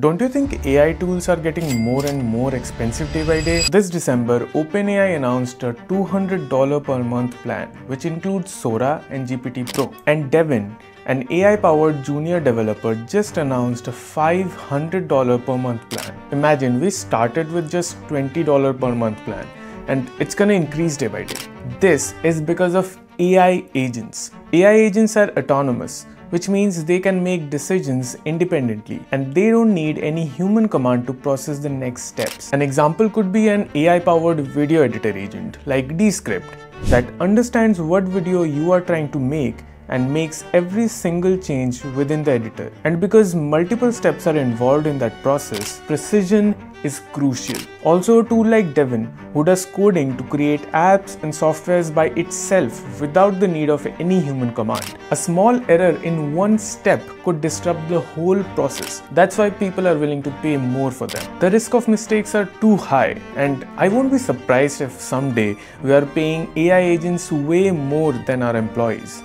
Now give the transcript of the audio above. Don't you think AI tools are getting more and more expensive day by day? This December, OpenAI announced a $200 per month plan, which includes Sora and GPT Pro. And Devin, an AI-powered junior developer, just announced a $500 per month plan. Imagine, we started with just $20 per month plan, and it's gonna increase day by day. This is because of AI agents. AI agents are autonomous, which means they can make decisions independently and they don't need any human command to process the next steps. An example could be an AI-powered video editor agent like Descript that understands what video you are trying to make and makes every single change within the editor. And because multiple steps are involved in that process, precision is crucial. Also, a tool like Devin, who does coding to create apps and softwares by itself without the need of any human command. A small error in one step could disrupt the whole process. That's why people are willing to pay more for them. The risk of mistakes are too high, and I won't be surprised if someday we are paying AI agents way more than our employees.